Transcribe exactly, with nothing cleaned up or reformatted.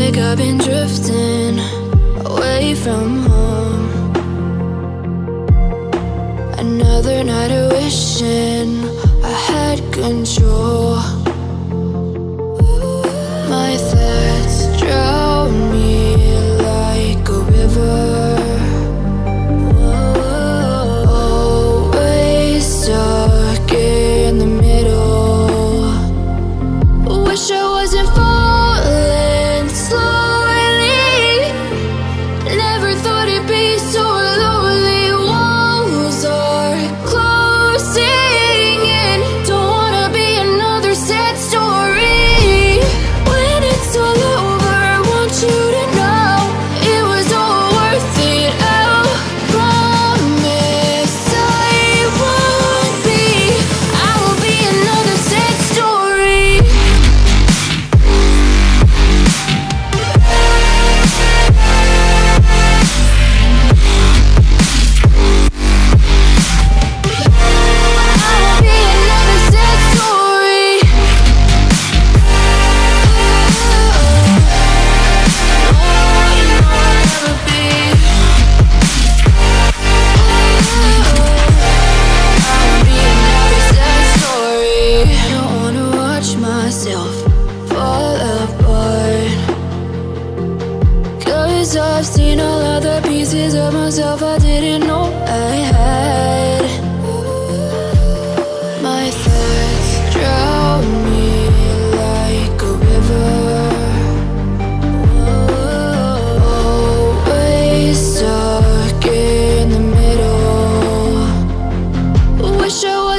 mistake, I've been drifting away from home. Another night of wishing I had control. My thoughts drown me like a river, always stuck in the middle. I wish I wasn't falling slowly, never thought it'd be so lonely. Walls are closing in, don't wanna be another sad story. When it's all over, I want you to know it was all worth it. I promise I won't be, I will be another sad story. I'll be another sad story. Oh, you know I'll never be. I'll be another sad story. I don't wanna watch myself fall apart, 'cause I've seen all other pieces of myself I didn't know I had. My thoughts drown me like a river, always stuck in the middle. I wish I